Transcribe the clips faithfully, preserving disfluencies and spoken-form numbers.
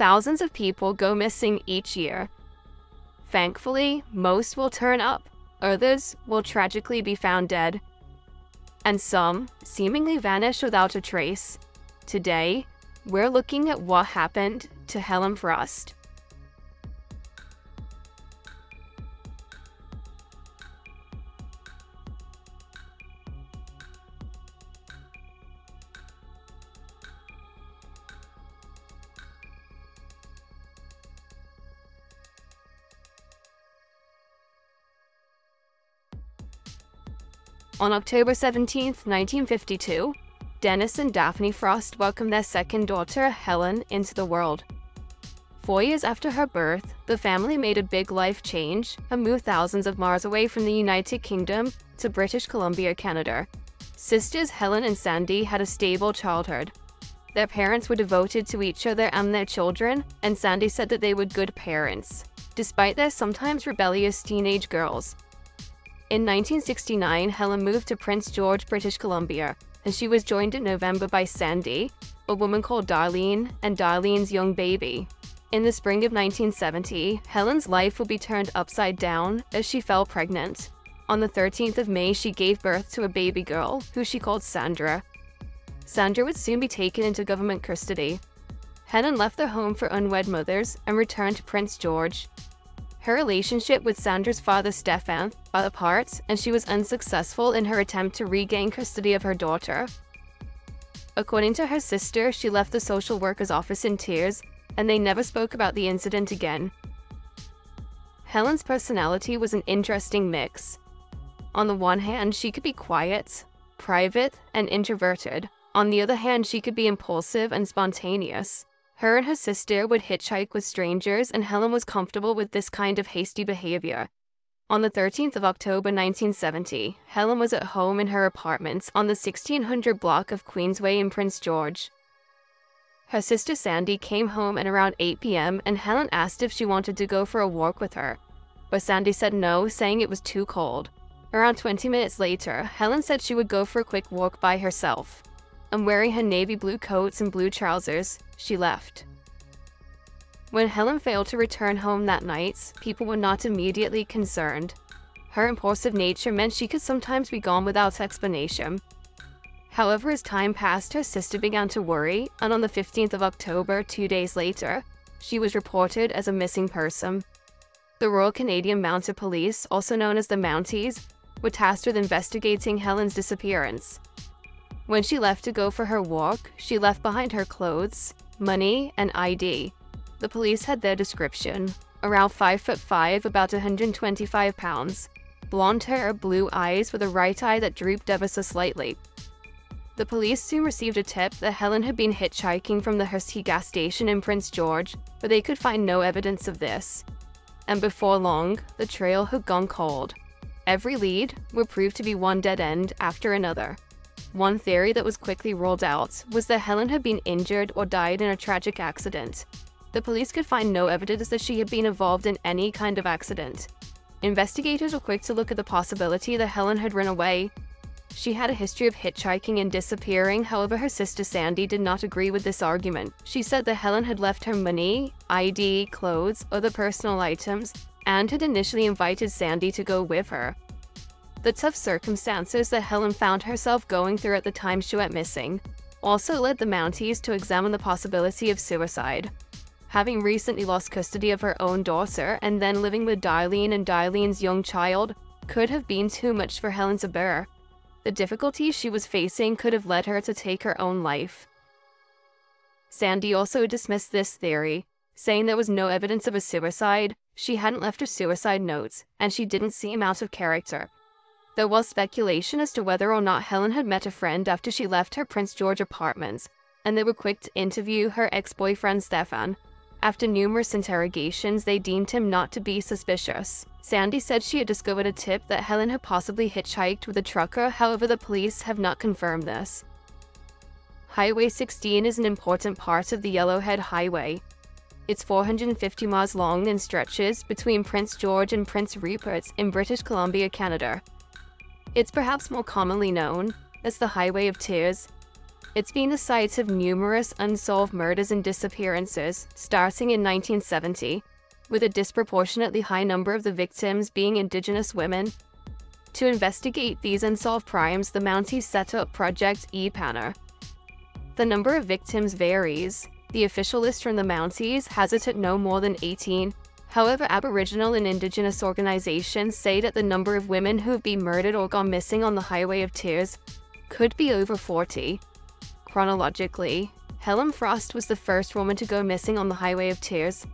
thousands of people go missing each year. Thankfully, most will turn up, others will tragically be found dead, and some seemingly vanish without a trace. Today, we're looking at what happened to Helen Frost. On October seventeenth, nineteen fifty-two, Dennis and Daphne Frost welcomed their second daughter, Helen, into the world. Four years after her birth, the family made a big life change and moved thousands of miles away from the United Kingdom to British Columbia, Canada. Sisters Helen and Sandy had a stable childhood. Their parents were devoted to each other and their children, and Sandy said that they were good parents, despite their sometimes rebellious teenage girls. In nineteen sixty-nine, Helen moved to Prince George, British Columbia, and she was joined in November by Sandy, a woman called Darlene, and Darlene's young baby. In the spring of nineteen seventy, Helen's life would be turned upside down as she fell pregnant. On the thirteenth of May, she gave birth to a baby girl, who she called Sandra. Sandra would soon be taken into government custody. Helen left their home for unwed mothers and returned to Prince George. Her relationship with Sandra's father, Stefan, fell apart, and she was unsuccessful in her attempt to regain custody of her daughter. According to her sister, she left the social worker's office in tears, and they never spoke about the incident again. Helen's personality was an interesting mix. On the one hand, she could be quiet, private, and introverted. On the other hand, she could be impulsive and spontaneous. Her and her sister would hitchhike with strangers, and Helen was comfortable with this kind of hasty behavior. On the thirteenth of October nineteen seventy, Helen was at home in her apartments on the sixteen hundred block of Queensway in Prince George. Her sister Sandy came home at around eight p m and Helen asked if she wanted to go for a walk with her, but Sandy said no, saying it was too cold. Around twenty minutes later, Helen said she would go for a quick walk by herself, and wearing her navy blue coats and blue trousers, she left. When Helen failed to return home that night, people were not immediately concerned. Her impulsive nature meant she could sometimes be gone without explanation. However, as time passed, her sister began to worry, and on the fifteenth of October, two days later, she was reported as a missing person. The Royal Canadian Mounted Police, also known as the Mounties, were tasked with investigating Helen's disappearance. When she left to go for her walk, she left behind her clothes, money, and I D. The police had their description: around five foot five, about one hundred twenty-five pounds, blonde hair, blue eyes with a right eye that drooped ever so slightly. The police soon received a tip that Helen had been hitchhiking from the Husky gas station in Prince George, but they could find no evidence of this. And before long, the trail had gone cold. Every lead would prove to be one dead end after another. One theory that was quickly ruled out was that Helen had been injured or died in a tragic accident. The police could find no evidence that she had been involved in any kind of accident. Investigators were quick to look at the possibility that Helen had run away. She had a history of hitchhiking and disappearing. However, her sister Sandy did not agree with this argument. She said that Helen had left her money, I D, clothes, other personal items, and had initially invited Sandy to go with her. The tough circumstances that Helen found herself going through at the time she went missing also led the Mounties to examine the possibility of suicide. Having recently lost custody of her own daughter and then living with Darlene and Darlene's young child could have been too much for Helen to bear. The difficulties she was facing could have led her to take her own life. Sandy also dismissed this theory, saying there was no evidence of a suicide, she hadn't left her suicide notes, and she didn't seem out of character. There was speculation as to whether or not Helen had met a friend after she left her Prince George apartments, and they were quick to interview her ex-boyfriend Stefan. After numerous interrogations, they deemed him not to be suspicious. Sandy said she had discovered a tip that Helen had possibly hitchhiked with a trucker, however the police have not confirmed this. Highway sixteen is an important part of the Yellowhead Highway. It's four hundred fifty miles long and stretches between Prince George and Prince Rupert in British Columbia, Canada. It's perhaps more commonly known as the Highway of Tears. It's been the site of numerous unsolved murders and disappearances, starting in nineteen seventy, with a disproportionately high number of the victims being Indigenous women. To investigate these unsolved crimes, the Mounties set up Project E-Panner. The number of victims varies. The official list from the Mounties has it at no more than eighteen. However, Aboriginal and Indigenous organizations say that the number of women who have been murdered or gone missing on the Highway of Tears could be over forty. Chronologically, Helen Frost was the first woman to go missing on the Highway of Tears.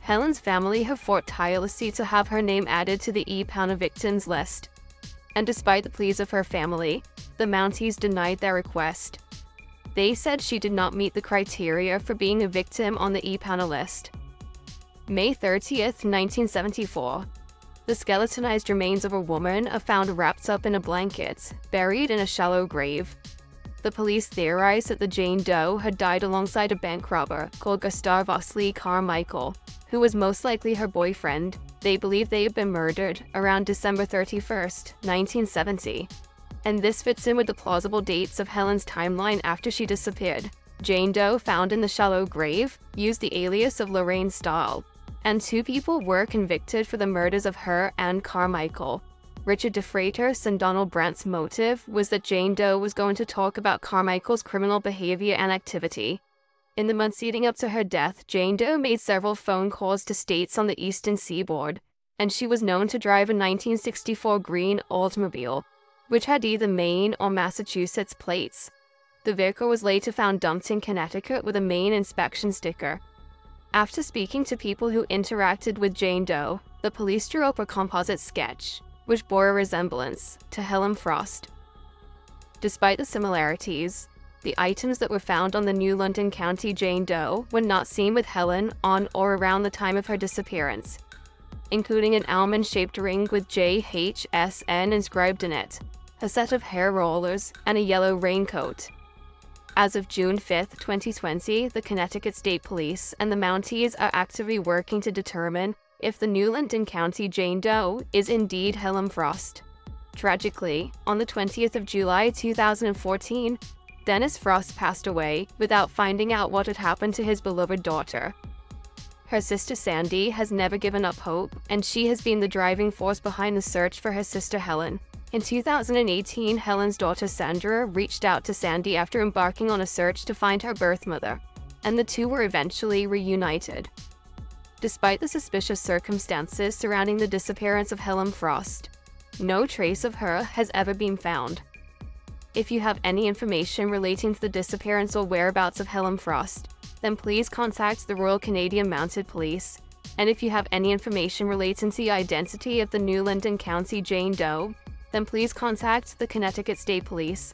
Helen's family have fought tirelessly to have her name added to the E-Panner victims list, and despite the pleas of her family, the Mounties denied their request. They said she did not meet the criteria for being a victim on the E-Panner list. May thirtieth, nineteen seventy-four. The skeletonized remains of a woman are found wrapped up in a blanket, buried in a shallow grave. The police theorized that the Jane Doe had died alongside a bank robber called Gustav Osley Carmichael, who was most likely her boyfriend. They believe they had been murdered around December thirty-first, nineteen seventy. And this fits in with the plausible dates of Helen's timeline after she disappeared. Jane Doe, found in the shallow grave, used the alias of Lorraine Stahl, and two people were convicted for the murders of her and Carmichael. Richard DeFreitas and Donald Brent's motive was that Jane Doe was going to talk about Carmichael's criminal behavior and activity. In the months leading up to her death, Jane Doe made several phone calls to states on the eastern seaboard, and she was known to drive a nineteen sixty-four green automobile, which had either Maine or Massachusetts plates. The vehicle was later found dumped in Connecticut with a Maine inspection sticker. After speaking to people who interacted with Jane Doe, the police drew up a composite sketch, which bore a resemblance to Helen Frost. Despite the similarities, the items that were found on the New London County Jane Doe were not seen with Helen on or around the time of her disappearance, including an almond-shaped ring with J H S N inscribed in it, a set of hair rollers, and a yellow raincoat. As of June fifth, twenty twenty, the Connecticut State Police and the Mounties are actively working to determine if the New London County Jane Doe is indeed Helen Frost. Tragically, on the twentieth of July two thousand fourteen, Dennis Frost passed away without finding out what had happened to his beloved daughter. Her sister Sandy has never given up hope, and she has been the driving force behind the search for her sister Helen. In two thousand eighteen, Helen's daughter Sandra reached out to Sandy after embarking on a search to find her birth mother, and the two were eventually reunited. Despite the suspicious circumstances surrounding the disappearance of Helen Frost, no trace of her has ever been found. If you have any information relating to the disappearance or whereabouts of Helen Frost, then please contact the Royal Canadian Mounted Police. And if you have any information relating to the identity of the New London County Jane Doe, then please contact the Connecticut State Police.